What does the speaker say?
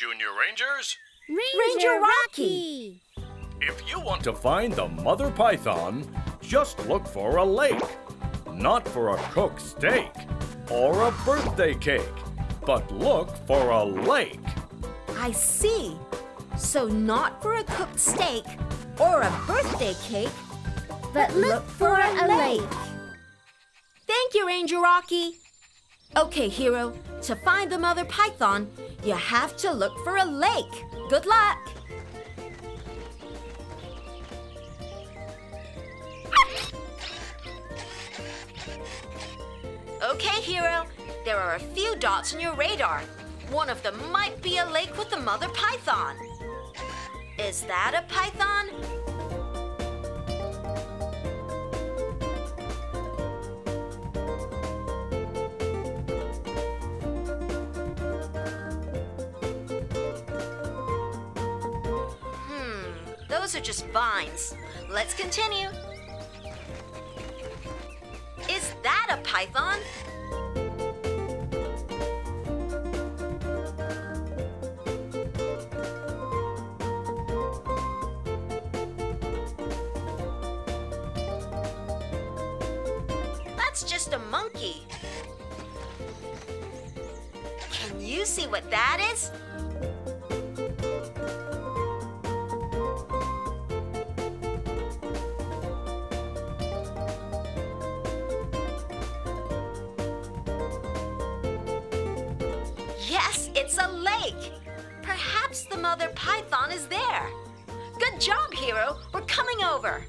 Junior Rangers. Ranger Rocky! If you want to find the mother python, just look for a lake. Not for a cooked steak or a birthday cake, but look for a lake. I see. So not for a cooked steak or a birthday cake, but look for a lake. Thank you, Ranger Rocky. Okay, Hero, to find the mother python, you have to look for a lake. Good luck. Okay, Hero, there are a few dots on your radar. One of them might be a lake with the mother python. Is that a python? Those are just vines. Let's continue. Is that a python? That's just a monkey. Can you see what that is? Yes, it's a lake. Perhaps the mother python is there. Good job, Hero. We're coming over.